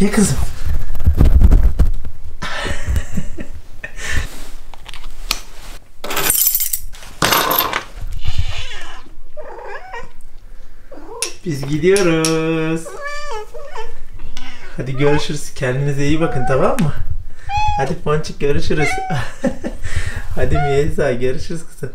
Gel kızım. Biz gidiyoruz. Hadi görüşürüz. Kendinize iyi bakın, tamam mı? Hadi Ponçik, görüşürüz. Hadi Meyza, görüşürüz kızım.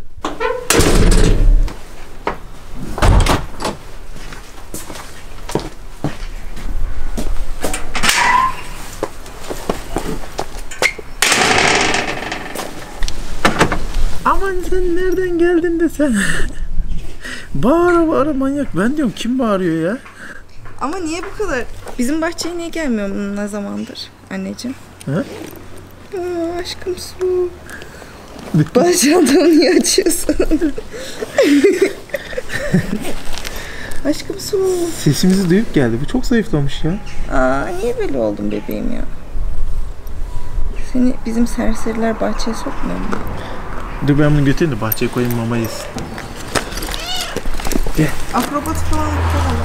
Aman sen nereden geldin de sen? Bağıra bağıra manyak. Ben diyorum kim bağırıyor ya? Ama niye bu kadar? Bizim bahçeye niye gelmiyor ne zamandır anneciğim? Ha? Aa, aşkım su. Bahçeden niye açıyorsun? Aşkım su. Sesimizi duyup geldi. Bu çok zayıflamış ya. Aa, niye böyle oldun bebeğim ya? Seni bizim serseriler bahçeye sokmuyor mu? Dur ben bunu götüreyim de bahçeye koyayım, mama yesin. Gel. Akrobat falan yapalım.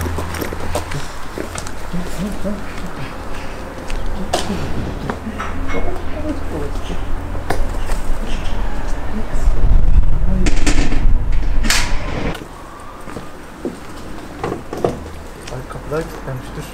Ay kapılar kilitlenmiştir.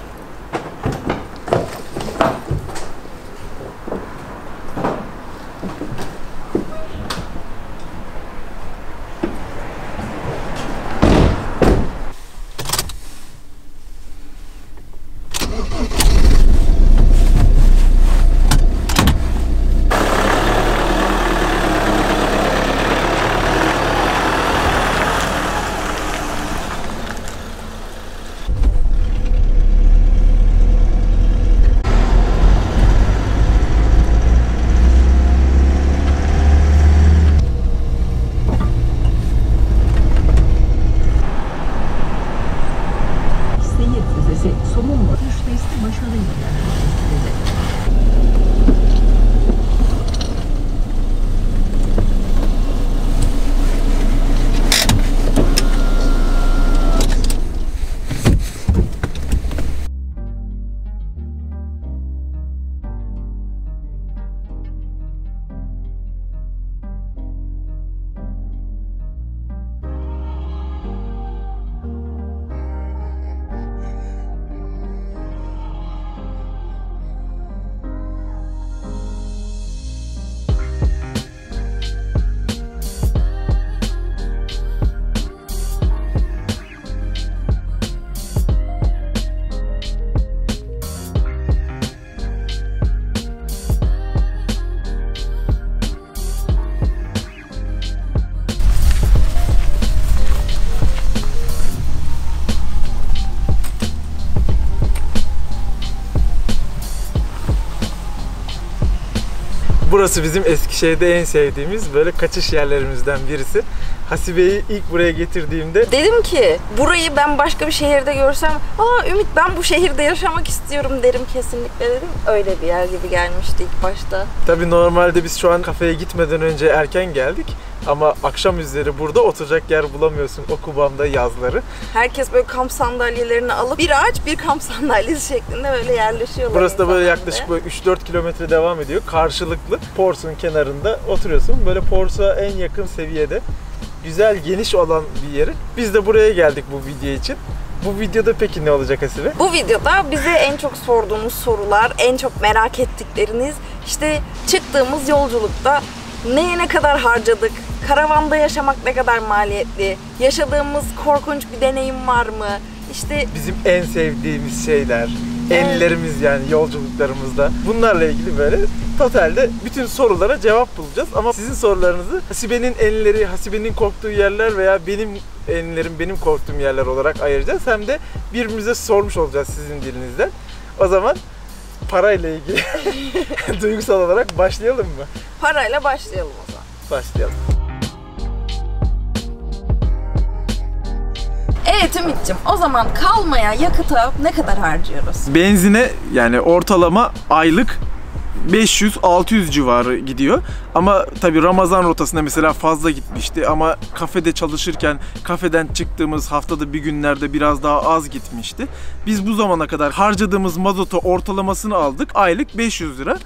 Burası bizim Eskişehir'de en sevdiğimiz böyle kaçış yerlerimizden birisi. Hasibe'yi ilk buraya getirdiğimde dedim ki burayı ben başka bir şehirde görsem, aa Ümit ben bu şehirde yaşamak istiyorum derim kesinlikle dedim. Öyle bir yer gibi gelmişti ilk başta. Tabii normalde biz şu an kafeye gitmeden önce erken geldik. Ama akşam üzeri burada oturacak yer bulamıyorsun o Kubam'da yazları. Herkes böyle kamp sandalyelerini alıp bir ağaç bir kamp sandalyesi şeklinde böyle yerleşiyorlar. Burası da böyle yaklaşık böyle 3-4 kilometre devam ediyor. Karşılıklı Pors'un kenarında oturuyorsun. Böyle Pors'a en yakın seviyede güzel geniş olan bir yeri. Biz de buraya geldik bu video için. Bu videoda peki ne olacak Hasibe? Bu videoda bize en çok sorduğumuz sorular, en çok merak ettikleriniz, işte çıktığımız yolculukta neye ne kadar harcadık, karavanda yaşamak ne kadar maliyetli, yaşadığımız korkunç bir deneyim var mı? İşte bizim en sevdiğimiz şeyler, enlerimiz yani yolculuklarımızda. Bunlarla ilgili böyle totalde bütün sorulara cevap bulacağız. Ama sizin sorularınızı Hasibe'nin enleri, Hasibe'nin korktuğu yerler veya benim enlerim, benim korktuğum yerler olarak ayıracağız. Hem de birbirimize sormuş olacağız sizin dilinizden. O zaman parayla ilgili duygusal olarak başlayalım mı? Parayla başlayalım o zaman. Başlayalım. Evet Ümit'ciğim, o zaman kalmaya, yakıta ne kadar harcıyoruz? Benzine yani ortalama aylık 500-600 civarı gidiyor. Ama tabii Ramazan rotasında mesela fazla gitmişti ama kafede çalışırken kafeden çıktığımız haftada bir günlerde biraz daha az gitmişti. Biz bu zamana kadar harcadığımız mazota ortalamasını aldık. Aylık 500 lira.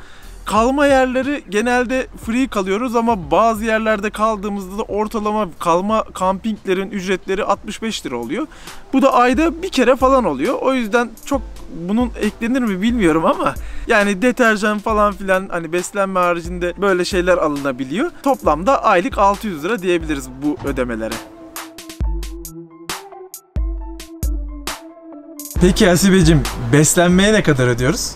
Kalma yerleri genelde free kalıyoruz ama bazı yerlerde kaldığımızda da ortalama kalma kampinglerin ücretleri 65 lira oluyor. Bu da ayda bir kere falan oluyor. O yüzden çok bunun eklenir mi bilmiyorum ama yani deterjan falan filan hani beslenme haricinde böyle şeyler alınabiliyor. Toplamda aylık 600 lira diyebiliriz bu ödemelere. Peki Hasibe'cim, beslenmeye ne kadar ödüyoruz?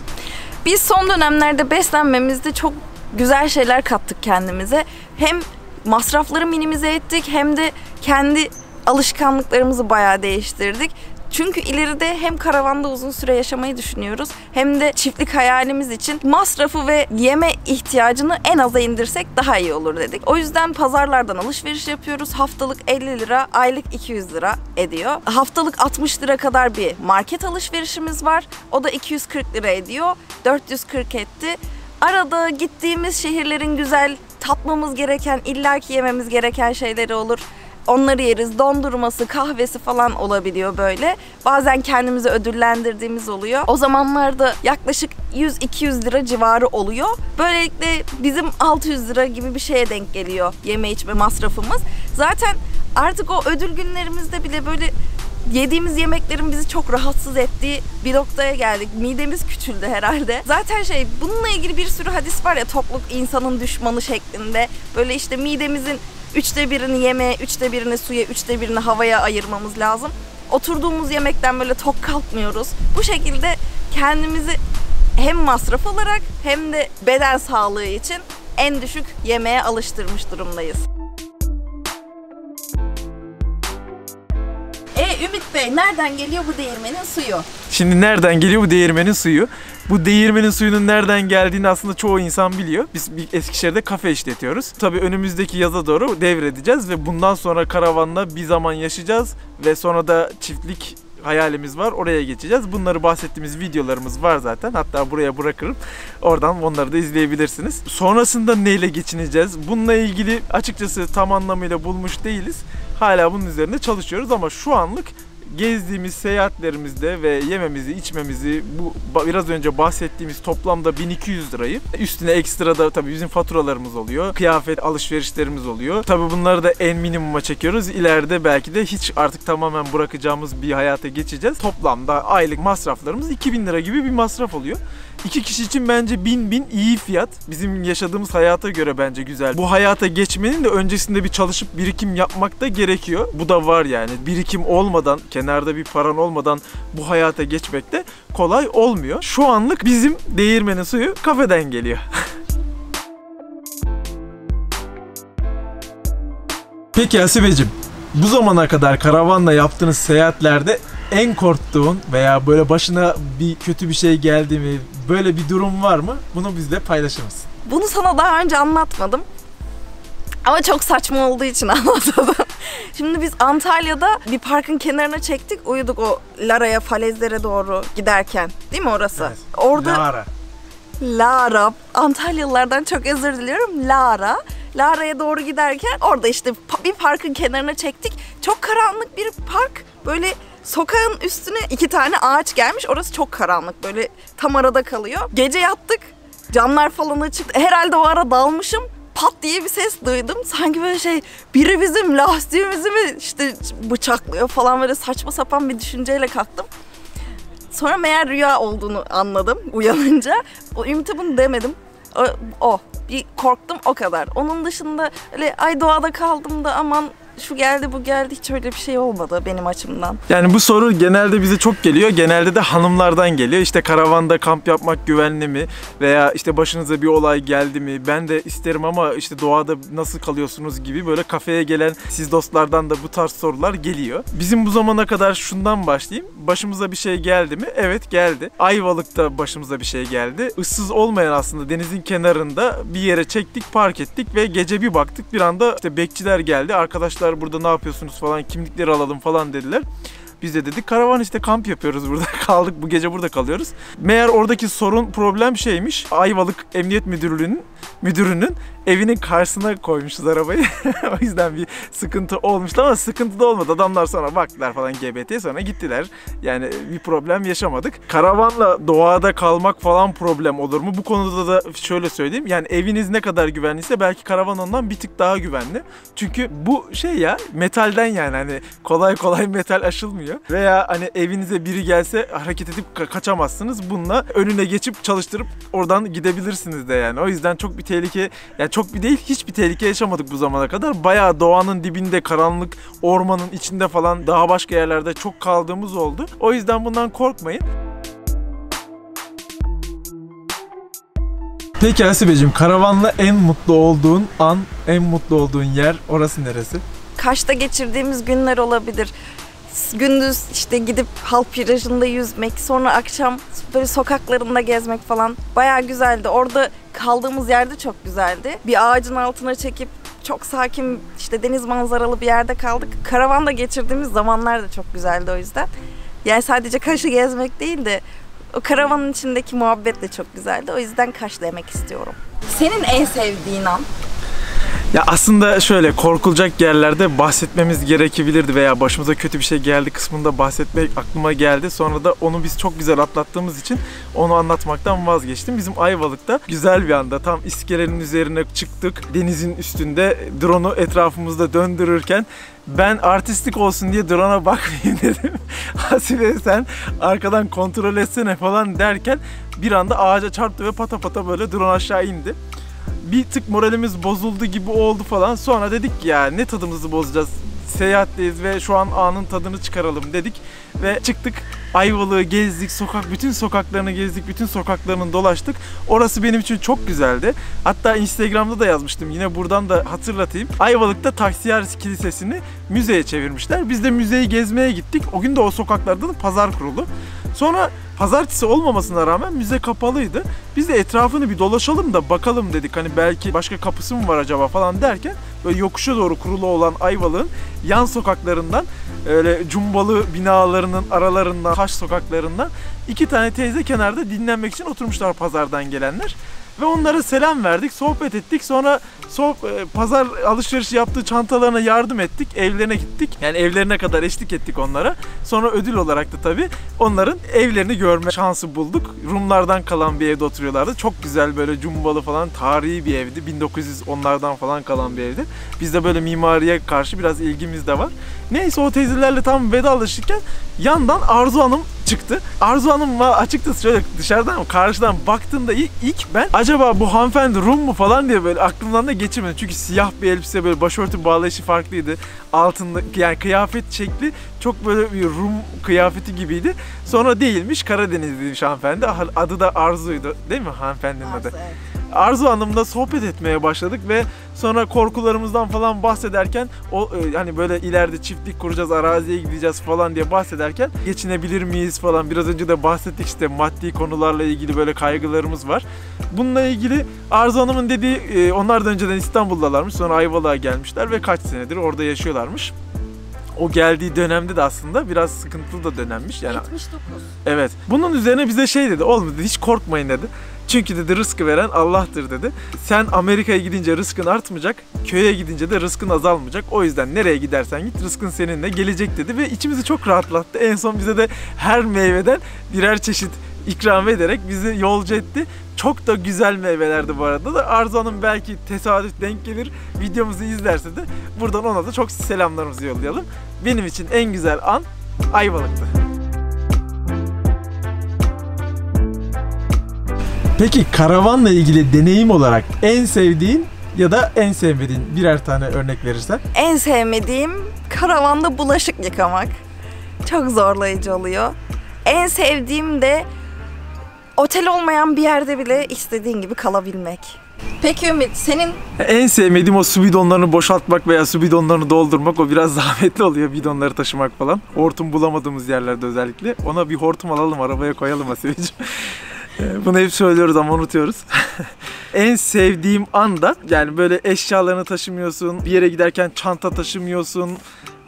Biz son dönemlerde beslenmemizde çok güzel şeyler kattık kendimize. Hem masrafları minimize ettik hem de kendi alışkanlıklarımızı bayağı değiştirdik. Çünkü ileride hem karavanda uzun süre yaşamayı düşünüyoruz hem de çiftlik hayalimiz için masrafı ve yeme ihtiyacını en aza indirsek daha iyi olur dedik. O yüzden pazarlardan alışveriş yapıyoruz. Haftalık 50 lira, aylık 200 lira ediyor. Haftalık 60 lira kadar bir market alışverişimiz var. O da 240 lira ediyor. 440 etti. Arada gittiğimiz şehirlerin güzel, tatmamız gereken, illaki yememiz gereken şeyleri olur. Onları yeriz. Dondurması, kahvesi falan olabiliyor böyle. Bazen kendimizi ödüllendirdiğimiz oluyor. O zamanlarda yaklaşık 100-200 lira civarı oluyor. Böylelikle bizim 600 lira gibi bir şeye denk geliyor yeme içme masrafımız. Zaten artık o ödül günlerimizde bile böyle yediğimiz yemeklerin bizi çok rahatsız ettiği bir noktaya geldik. Midemiz küçüldü herhalde. Zaten bununla ilgili bir sürü hadis var ya, tokluk insanın düşmanı şeklinde. Böyle işte midemizin 1/3'ünü yemeğe, 1/3'ünü suya, 1/3'ünü havaya ayırmamız lazım. Oturduğumuz yemekten böyle tok kalkmıyoruz. Bu şekilde kendimizi hem masraf olarak hem de beden sağlığı için en düşük yemeğe alıştırmış durumdayız. Ümit Bey, nereden geliyor bu değirmenin suyu? Şimdi nereden geliyor bu değirmenin suyu? Bu değirmenin suyunun nereden geldiğini aslında çoğu insan biliyor. Biz Eskişehir'de kafe işletiyoruz. Tabii önümüzdeki yaza doğru devredeceğiz ve bundan sonra karavanla bir zaman yaşayacağız ve sonra da çiftlik hayalimiz var, oraya geçeceğiz. Bunları bahsettiğimiz videolarımız var zaten. Hatta buraya bırakırım. Oradan onları da izleyebilirsiniz. Sonrasında neyle geçineceğiz? Bununla ilgili açıkçası tam anlamıyla bulmuş değiliz. Hala bunun üzerinde çalışıyoruz ama şu anlık gezdiğimiz seyahatlerimizde ve yememizi, içmemizi, bu biraz önce bahsettiğimiz toplamda 1200 lirayı, üstüne ekstra da tabii bizim faturalarımız oluyor, kıyafet alışverişlerimiz oluyor. Tabii bunları da en minimuma çekiyoruz. İleride belki de hiç artık tamamen bırakacağımız bir hayata geçeceğiz. Toplamda aylık masraflarımız 2000 lira gibi bir masraf oluyor. İki kişi için bence 1000 iyi fiyat. Bizim yaşadığımız hayata göre bence güzel. Bu hayata geçmenin de öncesinde bir çalışıp birikim yapmak da gerekiyor. Bu da var yani. Birikim olmadan, kenarda bir paran olmadan bu hayata geçmek de kolay olmuyor. Şu anlık bizim değirmenin suyu kafeden geliyor. Peki Hasibe'cim, bu zamana kadar karavanla yaptığınız seyahatlerde en korktuğun veya böyle başına bir kötü bir şey geldi mi, böyle bir durum var mı? Bunu bizle paylaşır mısın? Bunu sana daha önce anlatmadım. Ama çok saçma olduğu için anlatmadım. Şimdi biz Antalya'da bir parkın kenarına çektik, uyuduk o Lara'ya, falezlere doğru giderken. Değil mi orası? Evet. Orada... Lara. Antalyalılardan çok özür diliyorum. Lara'ya doğru giderken orada işte bir parkın kenarına çektik. Çok karanlık bir park. Böyle sokağın üstüne 2 tane ağaç gelmiş. Orası çok karanlık. Böyle tam arada kalıyor. Gece yattık. Camlar falan açık. Herhalde o ara dalmışım. Pat diye bir ses duydum. Sanki böyle biri bizim lastiğimizi mi işte bıçaklıyor falan, böyle saçma sapan bir düşünceyle kalktım. Sonra meğer rüya olduğunu anladım uyanınca. Ümit'e bunu demedim. Bir korktum o kadar. Onun dışında öyle ay doğada kaldım da aman şu geldi bu geldi, hiç öyle bir şey olmadı benim açımdan. Yani bu soru genelde bize çok geliyor. Genelde de hanımlardan geliyor. İşte karavanda kamp yapmak güvenli mi? Veya işte başınıza bir olay geldi mi? Ben de isterim ama işte doğada nasıl kalıyorsunuz gibi böyle kafeye gelen siz dostlardan da bu tarz sorular geliyor. Bizim bu zamana kadar şundan başlayayım. Başımıza bir şey geldi mi? Evet, geldi. Ayvalık'ta başımıza bir şey geldi. Issız olmayan aslında denizin kenarında bir yere çektik, park ettik ve gece bir baktık bir anda işte bekçiler geldi. Arkadaşlar burada ne yapıyorsunuz falan, kimlikleri alalım falan dediler. Biz de dedik karavan işte, kamp yapıyoruz burada. Kaldık, bu gece burada kalıyoruz. Meğer oradaki sorun, problem şeymiş. Ayvalık Emniyet Müdürü'nün evinin karşısına koymuşuz arabayı. O yüzden bir sıkıntı olmuştu ama sıkıntı da olmadı. Adamlar sonra baktılar falan GBT'ye, sonra gittiler. Yani bir problem yaşamadık. Karavanla doğada kalmak falan problem olur mu? Bu konuda da şöyle söyleyeyim. Yani eviniz ne kadar güvenliyse belki karavan ondan bir tık daha güvenli. Çünkü bu şey ya, metalden yani, hani kolay kolay metal aşılmıyor. Veya hani evinize biri gelse hareket edip kaçamazsınız. Bununla önüne geçip çalıştırıp oradan gidebilirsiniz de yani. O yüzden çok bir tehlike, yani çok bir değil, hiçbir tehlike yaşamadık bu zamana kadar. Bayağı doğanın dibinde, karanlık ormanın içinde falan, daha başka yerlerde çok kaldığımız oldu. O yüzden bundan korkmayın. Peki Hasibeciğim, karavanla en mutlu olduğun yer orası neresi? Kaş'ta geçirdiğimiz günler olabilir. Gündüz işte gidip Halk Plajı'nda yüzmek, sonra akşam böyle sokaklarında gezmek falan bayağı güzeldi. Orada kaldığımız yerde çok güzeldi. Bir ağacın altına çekip çok sakin, işte deniz manzaralı bir yerde kaldık. Karavanda geçirdiğimiz zamanlar da çok güzeldi o yüzden. Yani sadece Kaş'ı gezmek değil de o karavanın içindeki muhabbet de çok güzeldi. O yüzden Kaş demek istiyorum. Senin en sevdiğin an? Ya aslında şöyle, korkulacak yerlerde bahsetmemiz gerekebilirdi veya başımıza kötü bir şey geldi kısmında bahsetmek aklıma geldi. Sonra da onu biz çok güzel atlattığımız için onu anlatmaktan vazgeçtim. Bizim Ayvalık'ta güzel bir anda tam iskelenin üzerine çıktık. Denizin üstünde drone'u etrafımızda döndürürken ben artistik olsun diye drone'a bakmayayım dedim. Hasibe sen arkadan kontrol etsene falan derken bir anda ağaca çarptı ve pata pata böyle drone aşağı indi. Bir tık moralimiz bozuldu gibi oldu falan. Sonra dedik ki ya ne tadımızı bozacağız? Seyahatteyiz ve şu an anın tadını çıkaralım dedik. Ve çıktık, Ayvalık'ı gezdik, bütün sokaklarını gezdik, bütün sokaklarını dolaştık. Orası benim için çok güzeldi. Hatta Instagram'da da yazmıştım, yine buradan da hatırlatayım. Ayvalık'ta Taksiyaris Kilisesi'ni müzeye çevirmişler. Biz de müzeyi gezmeye gittik. O gün de o sokaklarda da pazar kurulu. Sonra pazartesi olmamasına rağmen müze kapalıydı. Biz de etrafını bir dolaşalım da bakalım dedik. Hani belki başka kapısı mı var acaba falan derken böyle yokuşa doğru kurulu olan Ayvalık'ın yan sokaklarından, öyle cumbalı binalarının aralarından, Kaş sokaklarından 2 tane teyze kenarda dinlenmek için oturmuşlar, pazardan gelenler. Ve onlara selam verdik, sohbet ettik. Sonra pazar alışverişi yaptığı çantalarına yardım ettik. Evlerine gittik. Yani evlerine kadar eşlik ettik onlara. Sonra ödül olarak da tabii onların evlerini görme şansı bulduk. Rumlardan kalan bir evde oturuyorlardı. Çok güzel, böyle cumbalı falan, tarihi bir evdi. 1910'lardan falan kalan bir evdi. Bizde böyle mimariye karşı biraz ilgimiz de var. Neyse, o teyzelerle tam vedalaşırken yandan Arzu Hanım çıktı. Arzu Hanım'la açıkçası şöyle dışarıdan, karşıdan baktığımda ilk ben acaba bu hanımefendi Rum mu falan diye böyle aklımdan da geçirmedim. Çünkü siyah bir elbise, böyle başörtü bağlayışı farklıydı. Altında yani kıyafet şekli çok böyle bir Rum kıyafeti gibiydi. Sonra değilmiş, Karadenizliymiş hanımefendi. Adı da Arzu'ydu değil mi hanımefendinin adı? Arzu Hanım'la sohbet etmeye başladık ve sonra korkularımızdan falan bahsederken, o hani böyle ileride çiftlik kuracağız, araziye gideceğiz falan diye bahsederken geçinebilir miyiz falan, biraz önce de bahsettik işte, maddi konularla ilgili böyle kaygılarımız var. Bununla ilgili Arzu Hanım'ın dediği, onlar da önceden İstanbul'dalarmış, sonra Ayvalık'a gelmişler ve kaç senedir orada yaşıyorlarmış. O geldiği dönemde de aslında biraz sıkıntılı da dönemmiş yani. 79. Evet. Bunun üzerine bize şey dedi, oğlum dedi, hiç korkmayın dedi. Çünkü dedi rızkı veren Allah'tır dedi. Sen Amerika'ya gidince rızkın artmayacak, köye gidince de rızkın azalmayacak. O yüzden nereye gidersen git rızkın seninle gelecek dedi ve içimizi çok rahatlattı. En son bize de her meyveden birer çeşit ikram ederek bizi yolcu etti. Çok da güzel meyvelerdi bu arada da. Arzu Hanım belki tesadüf denk gelir, videomuzu izlerse de buradan ona da çok selamlarımızı yollayalım. Benim için en güzel an Ayvalık'tı. Peki karavanla ilgili deneyim olarak en sevdiğin ya da en sevmediğin birer tane örnek verirsen? En sevmediğim karavanda bulaşık yıkamak. Çok zorlayıcı oluyor. En sevdiğim de otel olmayan bir yerde bile istediğin gibi kalabilmek. Peki Ümit, senin? En sevmediğim o su bidonlarını boşaltmak veya su bidonlarını doldurmak. O biraz zahmetli oluyor, bidonları taşımak falan. Hortum bulamadığımız yerlerde özellikle. Ona bir hortum alalım, arabaya koyalım Hasibeciğim. Bunu hep söylüyoruz ama unutuyoruz. En sevdiğim anda yani böyle eşyalarını taşımıyorsun, bir yere giderken çanta taşımıyorsun.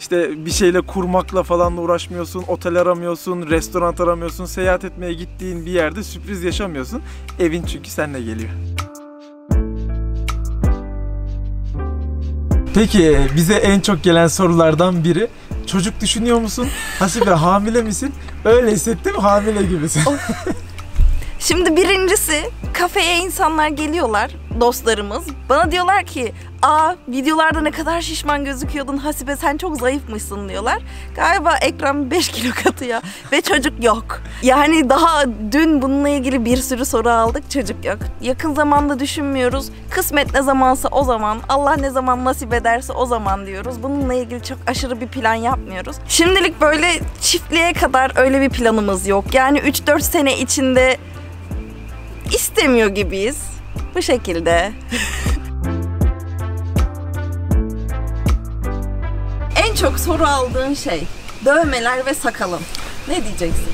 İşte bir şeyle kurmakla falan da uğraşmıyorsun, otel aramıyorsun, restoran aramıyorsun, seyahat etmeye gittiğin bir yerde sürpriz yaşamıyorsun. Evin çünkü seninle geliyor. Peki bize en çok gelen sorulardan biri, çocuk düşünüyor musun? Hasibe hamile misin? Öyle hissettim, hamile gibisin. Şimdi birincisi, kafeye insanlar geliyorlar, dostlarımız. Bana diyorlar ki, aa videolarda ne kadar şişman gözüküyordun Hasibe, sen çok zayıfmışsın diyorlar. Galiba Ekrem 5 kilo katıyor ve çocuk yok. Yani daha dün bununla ilgili bir sürü soru aldık, çocuk yok. Yakın zamanda düşünmüyoruz, kısmet ne zamansa o zaman, Allah ne zaman nasip ederse o zaman diyoruz. Bununla ilgili çok aşırı bir plan yapmıyoruz. Şimdilik böyle çiftliğe kadar öyle bir planımız yok. Yani 3-4 sene içinde istemiyor gibiyiz. Bu şekilde. En çok soru aldığın şey, dövmeler ve sakalım. Ne diyeceksin?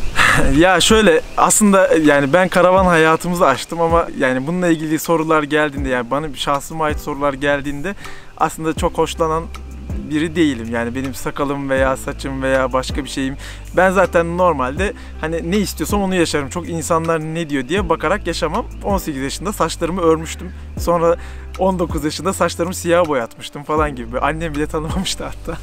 Ya şöyle, aslında yani ben karavan hayatımızı açtım ama yani bununla ilgili sorular geldiğinde, yani bana şahsıma ait sorular geldiğinde aslında çok hoşlanan biri değilim. Yani benim sakalım veya saçım veya başka bir şeyim. Ben zaten normalde hani ne istiyorsam onu yaşarım. Çok insanlar ne diyor diye bakarak yaşamam. 18 yaşında saçlarımı örmüştüm. Sonra 19 yaşında saçlarımı siyah boyatmıştım falan gibi. Annem bile tanımamıştı hatta.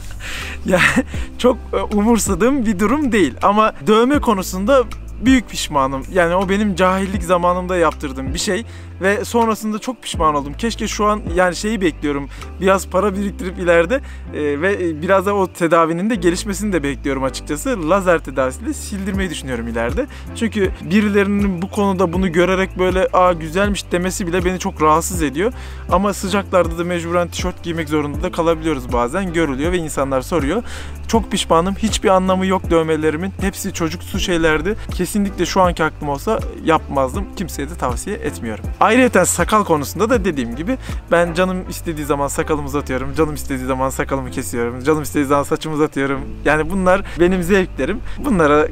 Yani çok umursadığım bir durum değil. Ama dövme konusunda büyük pişmanım. Yani o benim cahillik zamanımda yaptırdığım bir şey ve sonrasında çok pişman oldum. Keşke şu an yani şeyi bekliyorum. Biraz para biriktirip ileride ve biraz da o tedavinin de gelişmesini de bekliyorum açıkçası. Lazer tedavisiyle sildirmeyi düşünüyorum ileride. Çünkü birilerinin bu konuda bunu görerek böyle "Aa güzelmiş" demesi bile beni çok rahatsız ediyor. Ama sıcaklarda da mecburen tişört giymek zorunda da kalabiliyoruz bazen. Görülüyor ve insanlar soruyor. Çok pişmanım. Hiçbir anlamı yok dövmelerimin. Hepsi çocuksu şeylerdi. Kesinlikle şu anki aklım olsa yapmazdım. Kimseye de tavsiye etmiyorum. Ayrıca sakal konusunda da dediğim gibi ben canım istediği zaman sakalımı uzatıyorum. Canım istediği zaman sakalımı kesiyorum. Canım istediği zaman saçımı uzatıyorum. Yani bunlar benim zevklerim. Bunlara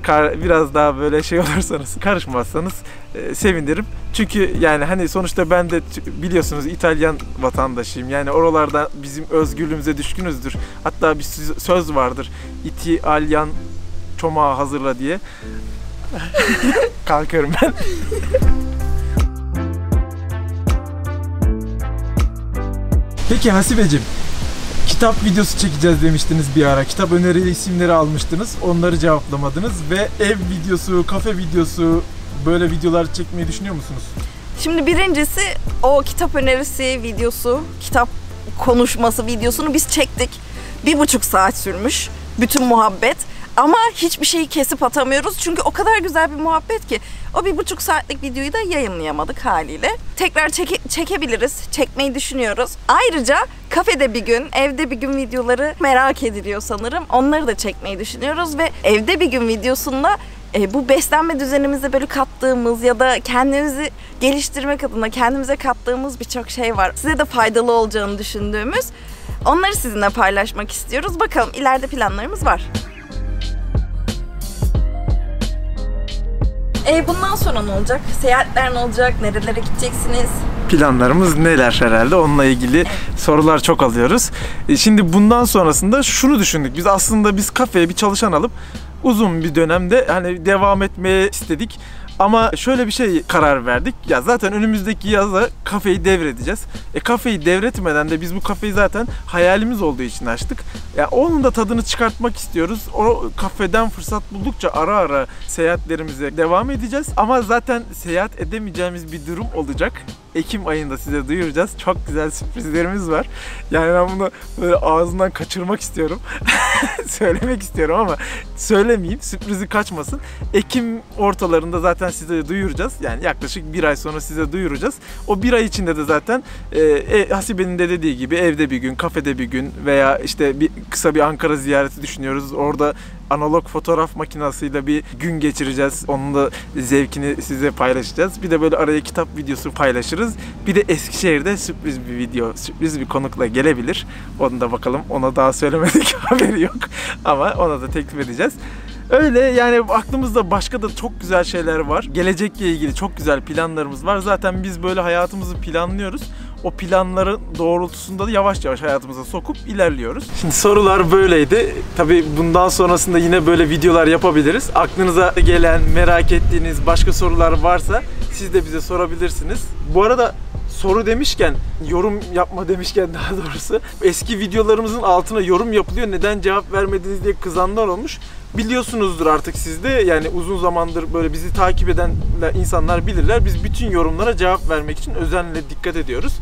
biraz daha böyle şey olursanız, karışmazsanız sevinirim. Çünkü yani hani sonuçta ben de biliyorsunuz İtalyan vatandaşıyım. Yani oralarda bizim özgürlüğümüze düşkünüzdür. Hatta bir söz vardır. İtalyan çomağı hazırla diye. Kalkıyorum ben. Peki Hasibeciğim, kitap videosu çekeceğiz demiştiniz bir ara. Kitap öneri isimleri almıştınız, onları cevaplamadınız ve ev videosu, kafe videosu, böyle videolar çekmeyi düşünüyor musunuz? Şimdi birincisi o kitap önerisi videosu, kitap konuşması videosunu biz çektik. 1,5 saat sürmüş bütün muhabbet. Ama hiçbir şeyi kesip atamıyoruz çünkü o kadar güzel bir muhabbet ki o 1,5 saatlik videoyu da yayınlayamadık haliyle. Tekrar çekebiliriz, çekmeyi düşünüyoruz. Ayrıca kafede bir gün, evde bir gün videoları merak ediliyor sanırım. Onları da çekmeyi düşünüyoruz ve evde bir gün videosunda bu beslenme düzenimize böyle kattığımız ya da kendimizi geliştirmek adına kendimize kattığımız birçok şey var. Size de faydalı olacağını düşündüğümüz, onları sizinle paylaşmak istiyoruz. Bakalım, ileride planlarımız var. Bundan sonra ne olacak? Seyahatler ne olacak? Nerelere gideceksiniz? Planlarımız neler herhalde? Onunla ilgili sorular çok alıyoruz. Şimdi bundan sonrasında şunu düşündük. Biz aslında kafeye bir çalışan alıp uzun bir dönemde hani devam etmeye istedik. Ama şöyle bir şey karar verdik. Ya zaten önümüzdeki yaza kafeyi devredeceğiz. Kafeyi devretmeden de biz bu kafeyi zaten hayalimiz olduğu için açtık. Ya onun da tadını çıkartmak istiyoruz. O kafeden fırsat buldukça ara ara seyahatlerimize devam edeceğiz. Ama zaten seyahat edemeyeceğimiz bir durum olacak. Ekim ayında size duyuracağız. Çok güzel sürprizlerimiz var. Yani ben bunu böyle ağzından kaçırmak istiyorum. Söylemek istiyorum ama söylemeyeyim. Sürprizi kaçmasın. Ekim ortalarında zaten size duyuracağız. Yani yaklaşık 1 ay sonra size duyuracağız. O 1 ay içinde de zaten Hasibe'nin de dediği gibi evde bir gün, kafede bir gün veya işte kısa bir Ankara ziyareti düşünüyoruz. Orada analog fotoğraf makinasıyla bir gün geçireceğiz. Onun da zevkini size paylaşacağız. Bir de böyle araya kitap videosu paylaşırız. Bir de Eskişehir'de sürpriz bir video, sürpriz bir konukla gelebilir. Onu da bakalım. Ona daha söylemedik, haberi yok. Ama ona da teklif edeceğiz. Öyle yani aklımızda başka da çok güzel şeyler var. Gelecekle ilgili çok güzel planlarımız var. Zaten biz böyle hayatımızı planlıyoruz. o planların doğrultusunda da yavaş yavaş hayatımıza sokup ilerliyoruz. Şimdi sorular böyleydi. Tabii bundan sonrasında yine böyle videolar yapabiliriz. Aklınıza gelen, merak ettiğiniz başka sorular varsa siz de bize sorabilirsiniz. Bu arada soru demişken, yorum yapma demişken daha doğrusu, eski videolarımızın altına yorum yapılıyor. Neden cevap vermediniz diye kızanlar olmuş. Biliyorsunuzdur artık sizde, yani uzun zamandır böyle bizi takip eden insanlar bilirler. Biz bütün yorumlara cevap vermek için özenle dikkat ediyoruz.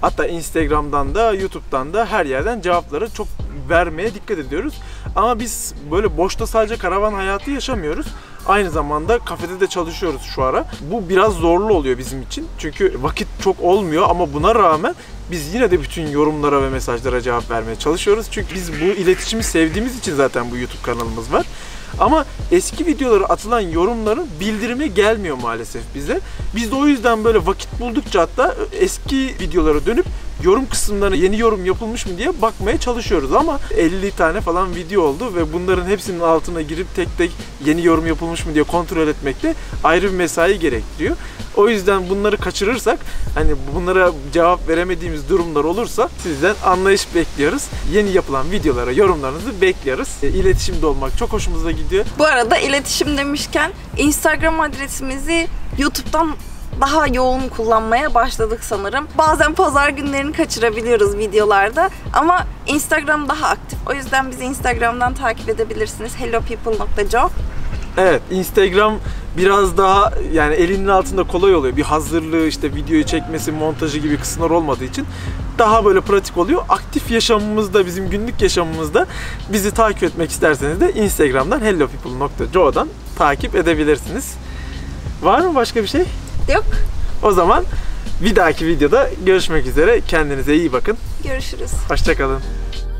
Hatta Instagram'dan da, YouTube'dan da her yerden cevapları çok vermeye dikkat ediyoruz. Ama biz böyle boşta sadece karavan hayatı yaşamıyoruz. Aynı zamanda kafede de çalışıyoruz şu ara. Bu biraz zorlu oluyor bizim için. Çünkü vakit çok olmuyor ama buna rağmen biz yine de bütün yorumlara ve mesajlara cevap vermeye çalışıyoruz. Çünkü biz bu iletişimi sevdiğimiz için zaten bu YouTube kanalımız var. Ama eski videolara atılan yorumların bildirimi gelmiyor maalesef bize. Biz de o yüzden böyle vakit buldukça hatta eski videolara dönüp yorum kısımlarına yeni yorum yapılmış mı diye bakmaya çalışıyoruz ama 50 tane falan video oldu ve bunların hepsinin altına girip tek tek yeni yorum yapılmış mı diye kontrol etmek de ayrı bir mesai gerektiriyor. O yüzden bunları kaçırırsak, hani bunlara cevap veremediğimiz durumlar olursa sizden anlayış bekliyoruz. Yeni yapılan videolara yorumlarınızı bekliyoruz. İletişimde olmak çok hoşumuza gidiyor. Bu arada iletişim demişken Instagram adresimizi YouTube'dan daha yoğun kullanmaya başladık sanırım. Bazen pazar günlerini kaçırabiliyoruz videolarda ama Instagram daha aktif. O yüzden bizi Instagram'dan takip edebilirsiniz. hellopeople.co. Evet, Instagram biraz daha yani elinin altında kolay oluyor. Bir hazırlığı, işte videoyu çekmesi, montajı gibi kısımlar olmadığı için daha böyle pratik oluyor. Aktif yaşamımızda, bizim günlük yaşamımızda bizi takip etmek isterseniz de Instagram'dan hellopeople.co'dan takip edebilirsiniz. Var mı başka bir şey? Yok. O zaman bir dahaki videoda görüşmek üzere. Kendinize iyi bakın. Görüşürüz. Hoşça kalın.